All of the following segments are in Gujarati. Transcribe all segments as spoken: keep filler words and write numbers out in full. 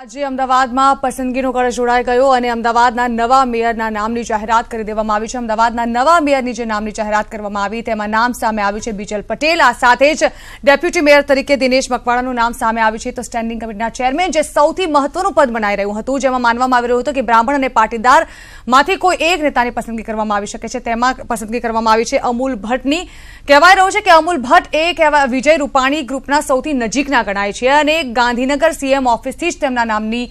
આજે અમદાવાદમાં પસંદગીનો કળશ જોડાઈ ગયો અને અમદાવાદના નવા મેયરના નામની જાહેરાત કરી દેવામાં આવી છે. અમદાવાદના નવા મેયરની જે નામની જાહેરાત કરવામાં આવી તેમાં નામ સામે આવ્યું છે બીજલ પટેલ. આ સાથે જ ડેપ્યુટી મેયર તરીકે દિનેશ મકવાણાનું નામ સામે આવ્યું છે. તો સ્ટેન્ડિંગ કમિટીના ચેરમેન જે સૌથી મહત્વનું પદ બનાવી રહ્યું હતું, જેમાં માનવામાં આવી રહ્યું હતું કે બ્રાહ્મણ અને પાટીદારમાંથી કોઈ એક નેતાની પસંદગી કરવામાં આવી શકે છે, તેમાં પસંદગી કરવામાં આવી છે અમૂલ ભટ્ટની. કહેવાય રહ્યું છે કે અમૂલ ભટ્ટ એ કહેવાય વિજય રૂપાણી ગ્રુપના સૌથી નજીકના ગણાય છે અને ગાંધીનગર સીએમ ઓફિસથી જ તેમના નામની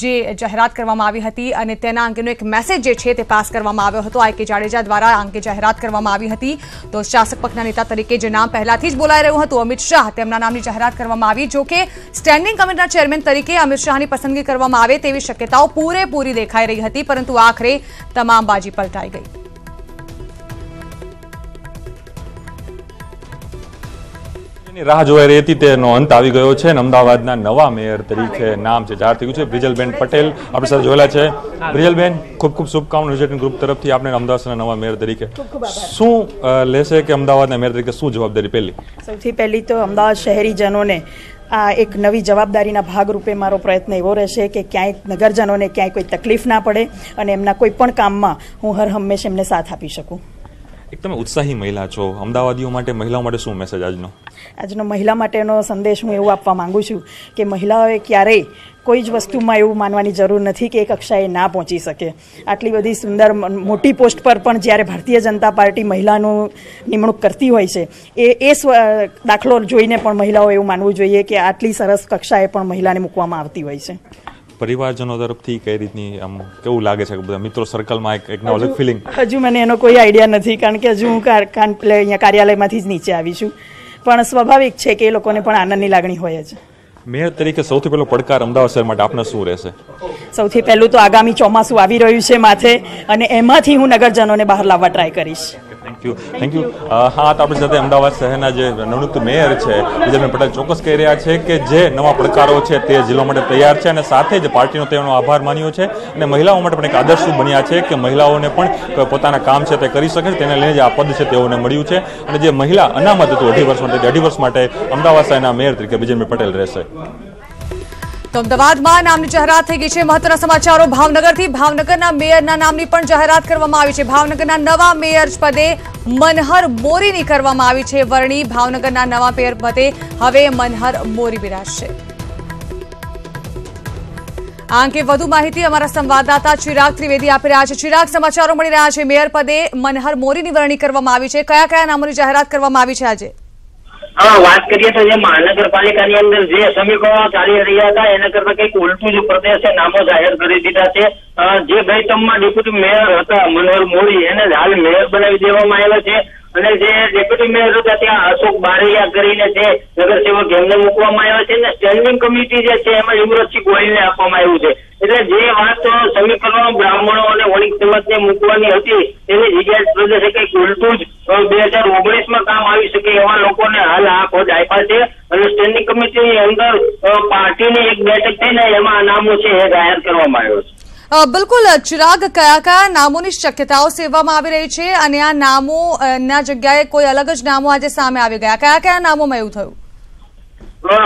જે જાહેરાત કરવામાં આવી હતી અને તેના અંગેનો એક મેસેજ જે છે તે પાસ કરવામાં આવ્યો હતો. આઈ કે જાડેજા દ્વારા આ અંગે જાહેરાત કરવામાં આવી હતી. તો શાસક પક્ષના નેતા તરીકે જે નામ પહેલાથી જ બોલાઈ રહ્યું હતું અમિત શાહ, તેમના નામની જાહેરાત કરવામાં આવી. જો કે સ્ટેન્ડિંગ કમિટીના ચેરમેન તરીકે અમિત શાહની પસંદગી કરવામાં આવે તેવી શક્યતાઓ પૂરેપૂરી દેખાઈ રહી હતી, પરંતુ આખરે તમામ બાજી પલટાઈ ગઈ. રાહ જોવાઈ રહી હતી તેનો અંત આવી ગયો છે અને અમદાવાદના નવા મેયર તરીકે નામ છે જાહેર થયું છે બ્રિજલબેન પટેલ. આપણે સાથે જોયેલા છે બ્રિજલબેન, ખૂબ ખૂબ શુભકામના વિજયન ગ્રુપ તરફથી આપણે અમદાવાદના નવા મેયર તરીકે. શું લેશે કે અમદાવાદના મેયર તરીકે શું જવાબદારી? પહેલી સૌથી પહેલી તો અમદાવાદ શહેરીજનોને આ એક નવી જવાબદારીના ભાગરૂપે મારો પ્રયત્ન એવો રહેશે કે ક્યાંય નગરજનોને ક્યાંય કોઈ તકલીફ ના પડે અને એમના કોઈ પણ કામમાં હું હર હંમેશ એમને સાથ આપી શકું. એક તમે ઉત્સાહી મહિલા છો, અમદાવાદીઓ માટે, મહિલાઓ માટે શું મેસેજ આજનો? આજનો મહિલા માટેનો સંદેશ હું એવું આપવા માગું છું કે મહિલાઓએ ક્યારેય કોઈ જ વસ્તુમાં એવું માનવાની જરૂર નથી કે એક કક્ષાએ ના પહોંચી શકે. આટલી બધી સુંદર મોટી પોસ્ટ પર પણ જ્યારે ભારતીય જનતા પાર્ટી મહિલાનું નિમણૂક કરતી હોય છે એ એ દાખલો જોઈને પણ મહિલાઓ એવું માનવું જોઈએ કે આટલી સરસ કક્ષાએ પણ મહિલાને મૂકવામાં આવતી હોય છે. પરિવારજનો તરફથી કઈ રીતની આમ કેવું લાગે છે? બધા મિત્રો સર્કલમાં એક એકનો અલગ ફિલિંગ. હજુ મને એનો કોઈ આઈડિયા નથી કારણ કે હજુ હું અહીંયા કાર્યાલયમાંથી જ નીચે આવી છું, પણ સ્વાભાવિક છે કે એ લોકોને પણ આનંદની લાગણી હોય જ. મેયર તરીકે સૌથી પહેલો પડકાર અમદાવાદ શહેર માટે આપને શું રહેશે? સૌથી પહેલું તો આગામી ચોમાસું આવી રહ્યું છે માથે અને એમાંથી હું નગરજનોને બહાર લાવવા ટ્રાય કરીશ. થેન્ક યુ થેન્ક યુ હા, તો આપણી સાથે અમદાવાદ શહેરના જે નવનિયુક્ત મેયર છે વિજયભાઈ પટેલ ચોક્કસ કહી રહ્યા છે કે જે નવા પડકારો છે તે જિલ્લા માટે તૈયાર છે અને સાથે જ પાર્ટીનો તેનો આભાર માન્યો છે અને મહિલાઓ માટે પણ એક આદર્શરૂપ બન્યા છે કે મહિલાઓને પણ પોતાના કામ છે તે કરી શકે, તેને લઈને જે આ પદ છે તેઓને મળ્યું છે અને જે મહિલા અનામત હતું અઢી વર્ષ માટે અઢી વર્ષ માટે અમદાવાદ શહેરના મેયર તરીકે વિજયભાઈ પટેલ રહેશે. તો અમદાવાદમાં નામની જાહેરાત થઈ ગઈ છે. મહત્વના સમાચારો ભાવનગરથી. ભાવનગરના મેયરના નામની પણ જાહેરાત કરવામાં આવી છે. ભાવનગરના નવા મેયર પદે મનહર મોરીની કરવામાં આવી છે વરણી. ભાવનગરના નવા મેયર પદે હવે મનહર મોરી બિરાજશે. આ અંગે વધુ માહિતી અમારા સંવાદદાતા ચિરાગ ત્રિવેદી આપી રહ્યા છે. ચિરાગ, સમાચારો મળી રહ્યા છે મેયર પદે મનહર મોરીની વરણી કરવામાં આવી છે. કયા કયા નામોની જાહેરાત કરવામાં આવી છે આજે? હા, વાત કરીએ તો જે મહાનગરપાલિકાની અંદર જે સમીકરણો ચાલી રહ્યા હતા એના કરતા કંઈક ઉલટું જ પ્રદેશે નામો જાહેર કરી દીધા છે. જે બે ટર્મમાં ડેપ્યુટી મેયર હતા મનોહર મોરી એને હાલ મેયર બનાવી દેવામાં આવ્યા છે અને જે ડેપ્યુટી મેયર હતા ત્યાં અશોક બારૈયા કરીને છે નગરસેવક એમને મૂકવામાં આવ્યા છે અને સ્ટેન્ડિંગ કમિટી જે છે એમાં યુવરાજસિંહ ગોહિલને આપવામાં આવ્યું છે. એટલે જે વાત સમીકરણો બ્રાહ્મણો અને વણિક સમાજને મૂકવાની હતી એની જગ્યાએ પ્રદેશે કંઈક ઉલટું જ બે હજાર ઓગણીસમાં કામ આવી શકે એવા લોકોને હાલ આ ખોજ આપ્યા છે અને સ્ટેન્ડિંગ કમિટીની અંદર પાર્ટીની એક બેઠક થઈને એમાં નામો છે એ જાહેર કરવામાં આવ્યો છે. બિલકુલ ચિરાગ, કયા કયા નામોની શક્યતાઓ સેવવામાં આવી રહી છે અને આ નામોના જગ્યાએ કોઈ અલગ જ નામો આજે સામે આવી ગયા? કયા કયા નામોમાં એવું થયું?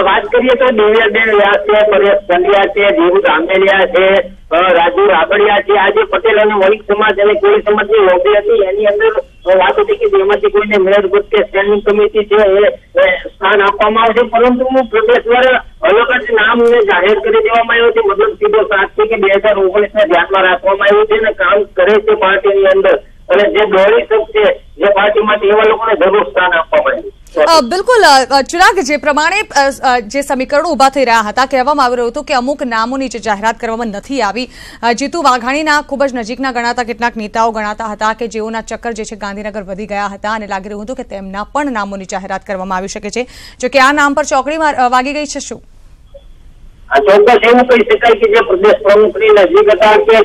વાત કરીએ તો દિવ્યા દેવલિયાસ છે, પરેશ પંડ્યા છે, જીતુ વાઘાણી છે, રાજીવ આબડિયા છે. આજે પટેલ અને વણિક સમાજ અને કોળી સમાજની લોબી હતી એની અંદર વાત હતી કે જેમાંથી કોઈને મેયર પદ કે સ્ટેન્ડિંગ કમિટી છે એ સ્થાન આપવામાં આવશે, પરંતુ પ્રદેશ દ્વારા અલગ જ નામને જાહેર કરી દેવામાં આવ્યું છે. મતલબ સીધો સાત થી કે બે હજાર ઓગણીસ ને ધ્યાનમાં રાખવામાં આવ્યું છે અને કામ કરે છે પાર્ટીની અંદર અને જે દોરી શક છે જે પાર્ટીમાંથી એવા લોકોને જરૂર સ્થાન આપવામાં આવ્યું. બિલકુલ ચિરાગ, જે પ્રમાણે જે સમીકરણો ઉભા થઈ રહ્યા હતા કહેવામાં આવી રહ્યું હતું કે અમુક નામોની જે જાહેરાત કરવામાં નથી આવી. જીતુ વાઘાણીના ખૂબ જ નજીકના ગણાતા કેટલાક નેતાઓ ગણાતા હતા કે જેઓના ચક્કર જે છે ગાંધીનગર વધી ગયા હતા અને લાગી રહ્યું હતું કે તેમના પણ નામોની જાહેરાત કરવામાં આવી શકે છે. જોકે આ નામ પર ચોકડી વાગી ગઈ છે. શું ચોક્કસ એવું કહી શકાય કે જે પ્રદેશ પ્રમુખની નજીક હતા કે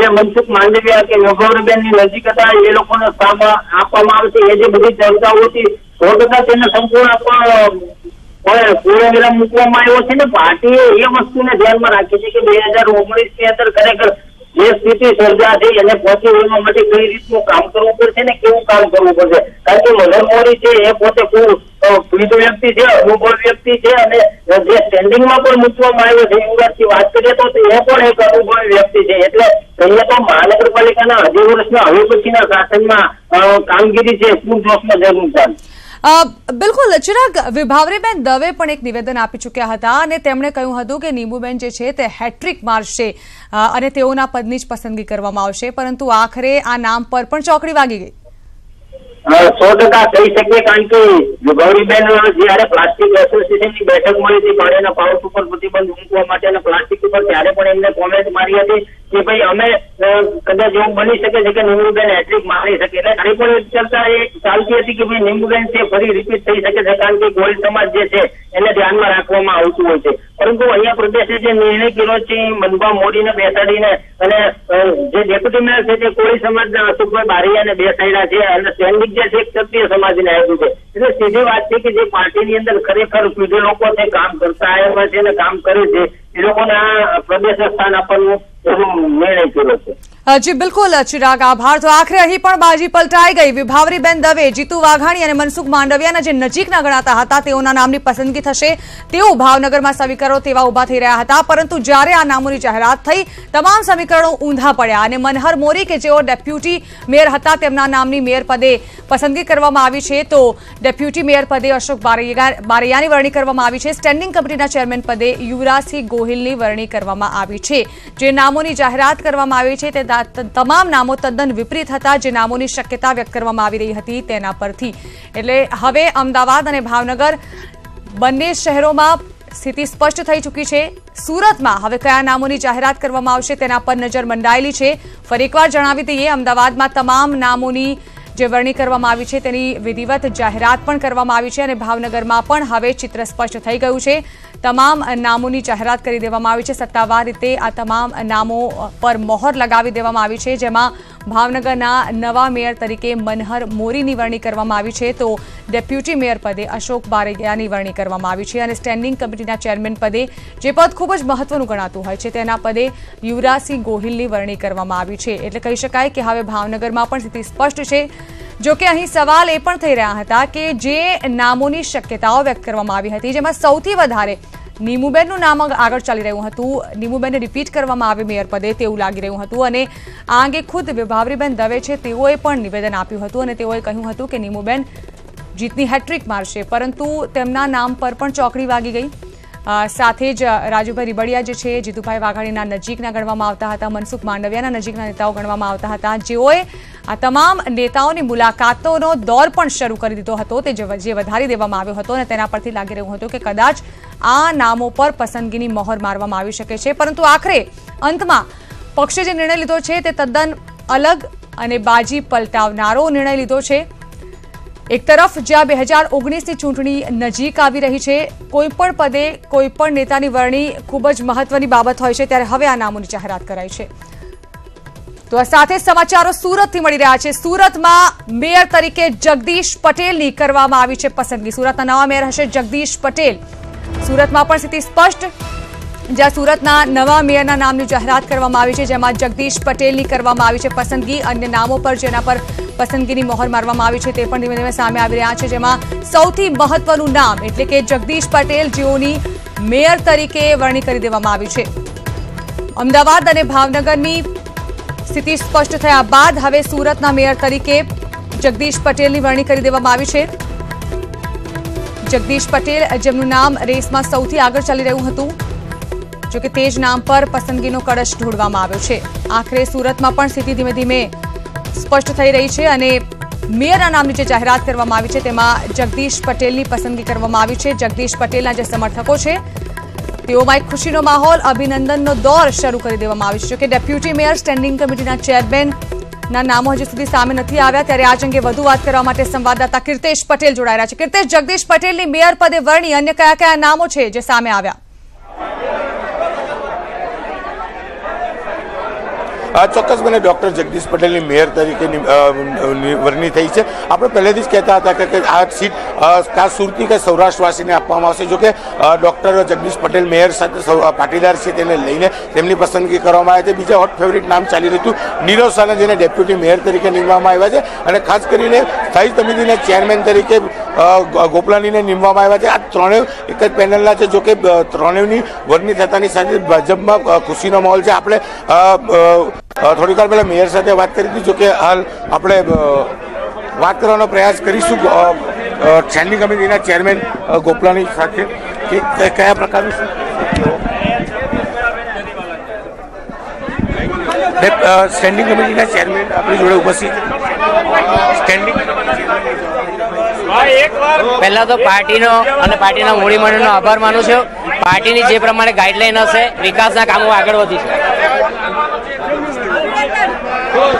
જે મનસુખ માંડવિયા કે નવગૌરબેનની નજીક હતા એ લોકોને સામા આપવામાં આવશે એ જે બધી ચર્ચાઓ હતી સો ટકા તેને સંપૂર્ણ પૂર્ણવિરામ મૂકવામાં આવ્યો છે ને પાર્ટીએ એ વસ્તુને ધ્યાનમાં રાખી છે કે બે હજાર ઓગણીસ ની અંદર ખરેખર જે સ્થિતિ સર્જાશે એને પહોંચી વળવા માટે કઈ રીતનું કામ કરવું પડશે ને કેવું કામ કરવું પડશે, કારણ કે મનહર મોરી છે એ પોતે પૂર્વ પીડિત વ્યક્તિ છે, અનુભવ વ્યક્તિ છે અને જે સ્ટેન્ડિંગમાં પણ મૂકવામાં આવ્યો છે યુવરાજની વાત કરીએ તો એ પણ એક અનુભવી વ્યક્તિ છે. એટલે કહીએ તો મહાનગરપાલિકાના અઢી વર્ષના હવે પછીના શાસનમાં કામગીરી છે શું જોશમાં જરૂર છે. બિલકુલ ચિરાગ, વિભાવરીબેન દવે પણ એક નિવેદન આપી ચૂક્યા હતા અને તેમણે કહ્યું હતું કે નીમુબેન જે છે તે હેટ્રિક મારશે અને તેઓના પદની જ પસંદગી કરવામાં આવશે, પરંતુ આખરે આ નામ પર પણ ચોકડી વાગી ગઈ. સો ટકા કહી શકીએ કારણ કે વિભાવરીબેન જયારે પ્લાસ્ટિક એસોસિએશનની બેઠક મળી હતી પાણીના પાઉચ ઉપર પ્રતિબંધ મૂકવા માટે અને પ્લાસ્ટિક ઉપર ત્યારે પણ એમને કોમેન્ટ મારી હતી કે ભાઈ અમે કદાચ એવું બની શકે છે કે નીમુબેન હેટ્રિક મારી શકે. એટલે ઘણી પણ ચર્ચા એ ચાલતી હતી કે ભાઈ નીમુબેન છે ફરી રિપીટ થઈ શકે છે કારણ કે ગોહિલ સમાજ જે છે એને ધ્યાનમાં રાખવામાં આવતું હોય છે, પરંતુ અહીંયા પ્રદેશે જે નિર્ણય કર્યો છે મનભા મોરીને બેસાડીને અને જે ડેપ્યુટી મેયર છે તે કોળી સમાજના અશોકભાઈ બારૈયાને બેસાડ્યા છે અને સૈનિક જે છે ક્ષત્રિય સમાજને આવ્યું છે. એટલે સીધી વાત છે કે જે પાર્ટીની અંદર ખરેખર પીઢે લોકો છે કામ કરતા આવ્યા છે અને કામ કરે છે એ લોકોને આ પ્રદેશ સ્થાન આપવાનું જી બિલકુલ ચિરાગ આભાર. તો આખરે અહીં પણ બાજી પલટાઈ ગઈ. વિભાવરીબેન દવે, જીતુ વાઘાણી અને મનસુખ માંડવિયાના જે નજીકના ગણાતા હતા તેઓના નામની પસંદગી થશે તેઓ ભાવનગરમાં સમીકરણો તેવા ઉભા થઈ રહ્યા હતા, પરંતુ જ્યારે આ નામોની જાહેરાત થઈ તમામ સમીકરણો ઊંધા પડ્યા અને મનહર મોરી કે જેઓ ડેપ્યુટી મેયર હતા તેમના નામની મેયર પદે પસંદગી કરવામાં આવી છે, તો ડેપ્યુટી મેયર પદે અશોક બારૈયાની વરણી કરવામાં આવી છે, સ્ટેન્ડિંગ કમિટીના ચેરમેન પદે યુવરાજસિંહ ગોહિલની વરણી કરવામાં આવી છે. જે નામો ની જાહેરાત કરવામાં આવી છે તે તમામ નામો તદ્દન વિપરીત હતા જે નામોની શક્યતા વ્યક્ત કરવામાં આવી રહી હતી તેના પરથી. એટલે હવે અમદાવાદ અને ભાવનગર બંને શહેરોમાં સ્થિતિ સ્પષ્ટ થઈ ચૂકી છે. સુરતમાં હવે કયા નામોની જાહેરાત કરવામાં આવશે તેના પર નજર મંડાયેલી છે. ફરી એકવાર જણાવી દઈએ, અમદાવાદમાં તમામ નામોની જે વરણી કરવામાં આવી છે તેની વિધિવત જાહેરાત પણ કરવામાં આવી છે અને ભાવનગરમાં પણ હવે ચિત્ર સ્પષ્ટ થઈ ગયું છે. તમામ નામોની જાહેરાત કરી દેવામાં આવી છે. સત્તાવાર રીતે આ તમામ નામો પર મહોર લગાવી દેવામાં આવી છે, જેમાં ભાવનગરના નવા મેયર તરીકે મનહર મોરીની વરણી કરવામાં આવી છે, તો ડેપ્યુટી મેયર પદે અશોક બારૈયાની વરણી કરવામાં આવી છે અને સ્ટેન્ડિંગ કમિટીના ચેરમેન પદે, જે પદ ખૂબ જ મહત્વનું ગણાતું હોય છે, તેના પદે યુવરાજસિંહ ગોહિલની વરણી કરવામાં આવી છે. એટલે કહી શકાય કે હવે ભાવનગરમાં પણ સ્થિતિ સ્પષ્ટ છે. જો કે અહીં સવાલ એ પણ થઈ રહ્યા હતા કે જે નામોની શક્યતાઓ વ્યક્ત કરવામાં આવી હતી જેમાં સૌથી વધારે નીમુબેનનું નામ આગળ ચાલી રહ્યું હતું, નીમુબેનને રિપીટ કરવામાં આવે મેયર પદે તેવું લાગી રહ્યું હતું અને આ અંગે ખુદ વિભાવરીબેન દવે છે તેઓએ પણ નિવેદન આપ્યું હતું અને તેઓએ કહ્યું હતું કે નીમુબેન જીતની હેટ્રિક મારશે, પરંતુ તેમના નામ પર પણ ચોકડી વાગી ગઈ. સાથે જ રાજુભાઈ રીબડિયા જે છે જીતુભાઈ વાઘાણીના નજીકના ગણવામાં આવતા હતા, મનસુખ માંડવિયાના નજીકના નેતાઓ ગણવામાં આવતા હતા, જેઓએ આ તમામ નેતાઓની મુલાકાતોનો દોર પણ શરૂ કરી દીધો હતો તે જે વધારી દેવામાં આવ્યો હતો અને તેના પરથી લાગી રહ્યું હતું કે કદાચ આ નામો પર પસંદગીની મહોર મારવામાં આવી શકે છે, પરંતુ આખરે અંતમાં પક્ષે જે નિર્ણય લીધો છે તે તદ્દન અલગ અને બાજી પલટાવનારો નિર્ણય લીધો છે. એક તરફ જ્યાં બે હજાર ઓગણીસની ચૂંટણી નજીક આવી રહી છે, કોઈપણ પદે કોઈપણ નેતાની વરણી ખૂબ જ મહત્વની બાબત હોય છે, ત્યારે હવે આ નામોની જાહેરાત કરાઈ છે. તો આ સાથે સમાચારો સુરતથી મળી રહ્યા છે. સુરતમાં મેયર તરીકે જગદીશ પટેલની કરવામાં આવી છે પસંદગી. સુરતના નવા મેયર હશે જગદીશ પટેલ. સુરતમાં પણ સ્થિતિ સ્પષ્ટ, જ્યાં સુરતના નવા મેયરના નામની જાહેરાત કરવામાં આવી છે જેમાં જગદીશ પટેલની કરવામાં આવી છે પસંદગી. અન્ય નામો પર જેના પર પસંદગીની મહોર મારવામાં આવી છે તે પણ ધીમે ધીમે સામે આવી રહ્યા છે, જેમાં સૌથી મહત્વનું નામ એટલે કે જગદીશ પટેલ જેઓની મેયર તરીકે વરણી કરી દેવામાં આવી છે. અમદાવાદ અને ભાવનગરની સ્થિતિ સ્પષ્ટ થયા બાદ હવે સુરતના મેયર તરીકે જગદીશ પટેલની વરણી કરી દેવામાં આવી છે. જગદીશ પટેલ જેમનું નામ રેસમાં સૌથી આગળ ચાલી રહ્યું હતું, જોકે તે જ નામ પર પસંદગીનો કળશ ઢોળવામાં આવ્યો છે. આખરે સુરતમાં પણ સ્થિતિ ધીમે ધીમે સ્પષ્ટ થઈ રહી છે અને મેયરના નામની જે જાહેરાત કરવામાં આવી છે તેમાં જગદીશ પટેલની પસંદગી કરવામાં આવી છે. જગદીશ પટેલના જે સમર્થકો છે તેઓમાં એક ખુશીનો માહોલ, અભિનંદનનો દોર શરૂ કરી દેવામાં આવ્યો છે. કે ડેપ્યુટી મેયર, સ્ટેન્ડિંગ કમિટીના ચેરમેનના નામો હજુ સુધી સામે નથી આવ્યા, ત્યારે આજ અંગે વધુ વાત કરવા માટે સંવાદદાતા કીર્તેશ પટેલ જોડાઈ રહ્યા છે. કીર્તેશ, જગદીશ પટેલની મેયર પદે વરણી અન્ય કયા કયા નામો છે જે સામે આવ્યા? આ ચોક્કસપણે ડૉક્ટર જગદીશ પટેલની મેયર તરીકેની વરણી થઈ છે. આપણે પહેલેથી જ કહેતા હતા કે આ સીટ ખાસ સુરતની કે સૌરાષ્ટ્રવાસીને આપવામાં આવશે. જોકે ડૉક્ટર જગદીશ પટેલ મેયર સાથે પાટીદાર છે તેને લઈને તેમની પસંદગી કરવામાં આવી છે. બીજા હોટ ફેવરિટ નામ ચાલી રહ્યું હતું નીરવ શાહને, જેને ડેપ્યુટી મેયર તરીકે નીમવામાં આવ્યા છે અને ખાસ કરીને સ્થાયી સમિતિના ચેરમેન તરીકે गोपलानी ने निमवामां आव्या छे। आ त्रणेव एक ज पेनलना छे, जो के त्रणेवनी वर्णी थतानी साथे भाजपमां खुशीनो माहोल छे। आपणे थोड़ी વાર પહેલાં મેયર સાથે વાત કરી હતી, જો કે હાલ આપણે વાત કરવાનો પ્રયાસ કરીશું સ્ટેન્ડિંગ કમિટીના ચેરમેન ગોપલાની સાથે કે કયા પ્રકારનું स्टैंडिंग कमेटी का चेयरमैन अपनी जोड़े उपस्थित स्टैंडिंग पहला तो पार्टी नो अने पार्टी ना मूड़ी मंडल नो आभार मानु छो। पार्टी नी जे प्रमाणे गाइडलाइन हशे विकास ना कामो आगळ वधी छे।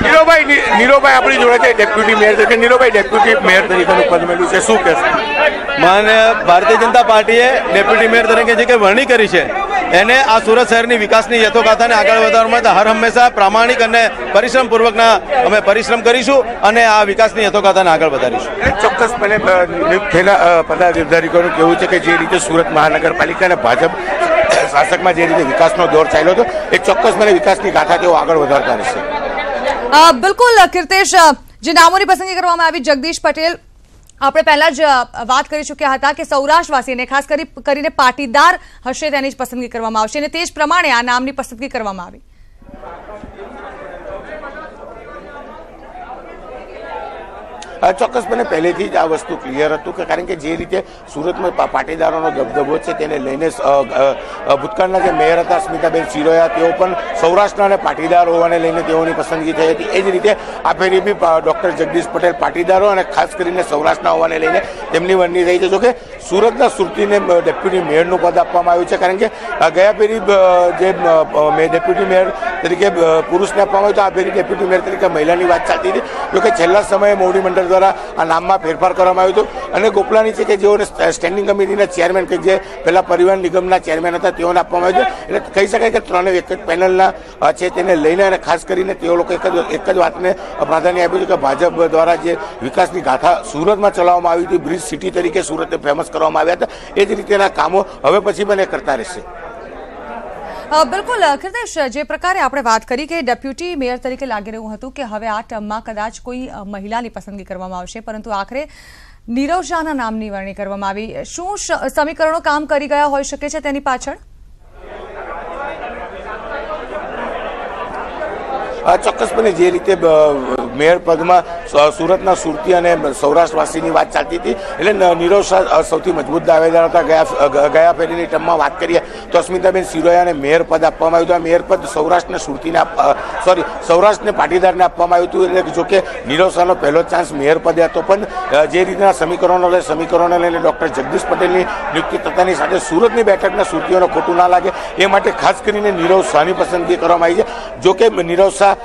नीरव भाई नीरव भाई अपनी जोड़े छे डेप्यूटी मेयर तरीके। नीरव भाई डेप्यूटी मेयर तरीके पद मेळव्युं छे, शुं कहेशो? माने भारतीय जनता पार्टीए डेप्यूटी मेयर तरीके जे के वर्णी करी छे एने आ सूरत शहर की विकास की यथोगाथा ने आगे बढ़ावा हर हमेशा प्रामाणिक परिश्रमपूर्वक अमे परिश्रम करीशू अने आ विकास की यथोगाथा ने आगे बढ़ारीशू। चौक्कसपणे नियुक्त थयेला पदाधिकारीओनुं कहेवुं छे के जे रीते सूरत महानगरपालिका अने भाजपा शासक में जे रीते विकासनो दौर चाल्यो हतो एक चौक्कसपणे विकासनी गाथा तेओ आगे वधारता रहेशे। बिल्कुल कीर्तेश, जे नामोनी पसंदगी करवामां आवी जगदीश पटेल આપણે પહેલા જ વાત કરી ચૂક્યા હતા કે સૌરાષ્ટ્રવાસીને ખાસ કરીને પાટીદાર હશે તેની જ પસંદગી કરવામાં આવશે અને તે જ પ્રમાણે આ નામની પસંદગી કરવામાં આવી। ચોક્કસપણે પહેલેથી જ આ વસ્તુ ક્લિયર હતું કે કારણ કે જે રીતે સુરતમાં પાટીદારોનો દબદબો છે તેને લઈને ભૂતકાળના જે મેયર હતા સ્મિતાબેન શિરોયા તેઓ પણ સૌરાષ્ટ્રના પાટીદાર હોવાને લઈને તેઓની પસંદગી થઈ હતી। એ જ રીતે આ ફેરી બી ડૉક્ટર જગદીશ પટેલ પાટીદારો અને ખાસ કરીને સૌરાષ્ટ્રના હોવાને લઈને તેમની વરણી થઈ છે। જોકે સુરતના સુરતીને ડેપ્યુટી મેયરનું પદ આપવામાં આવ્યું છે, કારણ કે ગયા ફેરી જે ડેપ્યુટી મેયર તરીકે પુરુષને આપવામાં આવ્યું તો આ ફેરી ડેપ્યુટી મેયર તરીકે મહિલાની વાત ચાલતી હતી। જોકે છેલ્લા સમયે મોવડી મંડળ द्वारा आ नाम में फेरफार करवामां आव्यो हतो अने गोपलानी छे के जेओ स्टेन्डिंग कमिटीना चेरमेन के जे पहेला परिवहन निगमना चेरमेन हता तेओने आपवामां आव्यो छे। एटले कही शकाय के त्रणेव एक ज पेनलना छे तेने लईने अने खास करीने तेओ लोको एक ज एक ज वातने प्राधान्य आप्युं छे के भाजप द्वारा जे विकासनी गाथा सूरतमां चलाववामां आवी हती, ब्रिज सिटी तरीके सूरतने फेमस करवामां आव्या हता, ए ज रीतेना कामो हवे पछी बने करता रहेशे। बिल्कुल कीर्तेश, जे प्रकारे आपणे वात करी के डेप्यूटी मेयर तरीके लागी रह्युं हतुं के हवे आ टर्ममां कदाच कोई महिलानी पसंदगी करवामां आवशे, परंतु आखरे नीरव शाहना नामनी वरणी करवामां आवी। शुं समीकरणों काम करी गया होई शके छे तेनी पाछळ? चौक्कसपणे जे रीते मेयर पदमा सूरतना सुरती अने सौराष्ट्रवासीनी वात चालती थी एटले नीरव शाह सौथी मजबूत दावेदार हता। गया गया फेरीनी टर्ममां वात करीए तो अस्मिताबेन शिरोयाने मेयर पद आपवामां આવ્યું હતું। આ મેયર પદ સૌરાષ્ટ્રને સુરતીને સોરી સૌરાષ્ટ્રને પાટીદારને આપવામાં આવ્યું હતું, એટલે જોકે નીરવ શાહનો પહેલો ચાન્સ મેયર પદે હતો, પણ જે રીતના સમીકરણો લઈ સમીકરણોને લઈને ડૉક્ટર જગદીશ પટેલની નિયુક્તિ થતાની સાથે સુરતની બેઠકના સુરતીઓને ખોટું ના લાગે એ માટે ખાસ કરીને નીરવ શાહની પસંદગી કરવામાં આવી છે। જોકે નીરવ શાહ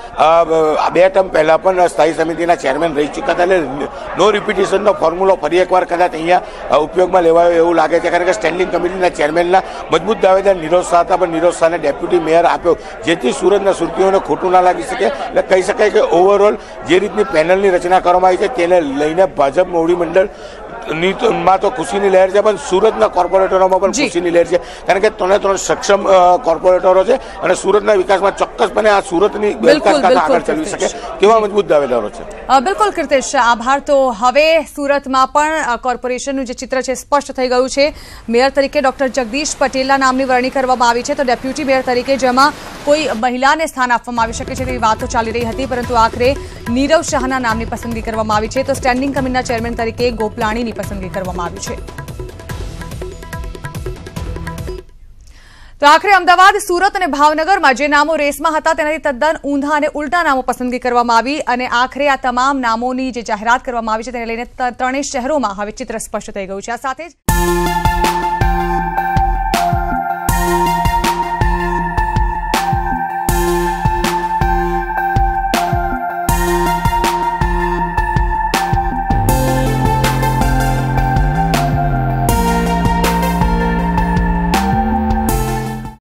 બે ટર્મ પહેલાં પણ સ્થાયી સમિતિના ચેરમેન રહી ચૂક્યા હતા, એટલે નો રિપિટેશનનો ફોર્મ્યુલો ફરી એકવાર કદાચ અહીંયા ઉપયોગમાં લેવાયો એવું લાગે છે, કારણ કે સ્ટેન્ડિંગ કમિટીના ચેરમેનના મજબૂત દાવેદાર નીરવ શાહ હતા, પણ નીરવ શાહને ડેપ્યુટી મેયર આપ્યો જેથી સુરતના સુરતીઓને ખોટું ના લાગી શકે। એટલે કહી શકાય કે ઓવરઓલ જે રીતની પેનલની રચના કરવામાં આવી છે તેને લઈને ભાજપ મોવડી મંડળમાં તો ખુશીની લહેર છે, પણ સુરતના કોર્પોરેટરોમાં પણ ખુશીની લહેર છે, કારણ કે ત્રણે ત્રણ સક્ષમ કોર્પોરેટરો છે અને સુરતના વિકાસમાં ચોક્કસપણે આ સુરતની આગળ ચલાવી શકે તેવા મજબૂત દાવેદારો છે। બિલકુલ કીર્તેશ, આભાર। તો હવે સુરતમાં પણ કોર્પોરેશનનું જે ચિત્ર છે સ્પષ્ટ થઈ ગયું છે। મેયર તરીકે ડોક્ટર જગદીશ પટેલના નામની વરણી કરવામાં આવી છે, તો ડેપ્યુટી મેયર તરીકે જેમાં કોઈ મહિલાને સ્થાન આપવામાં આવી શકે છે તેવી વાતો ચાલી રહી હતી, પરંતુ આખરે નીરવ શાહના નામની પસંદગી કરવામાં આવી છે, તો સ્ટેન્ડિંગ કમિટીના ચેરમેન તરીકે ગોપલાણીની પસંદગી કરવામાં આવી છે। તો આખરે અમદાવાદ, સુરત અને ભાવનગરમાં જે નામો રેસમાં હતા તેનાથી તદ્દન ઊંધા અને ઉલટા નામો પસંદગી કરવામાં આવી અને આખરે આ તમામ નામોની જે જાહેરાત કરવામાં આવી છે તેને લઈને ત્રણેય શહેરોમાં હવે ચિત્ર સ્પષ્ટ થઈ ગયું છે। આ સાથે જ